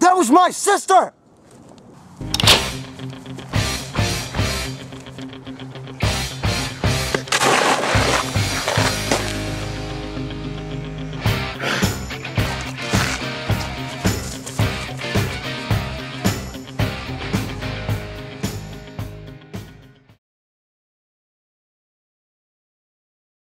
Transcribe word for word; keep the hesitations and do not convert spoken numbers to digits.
That was my sister!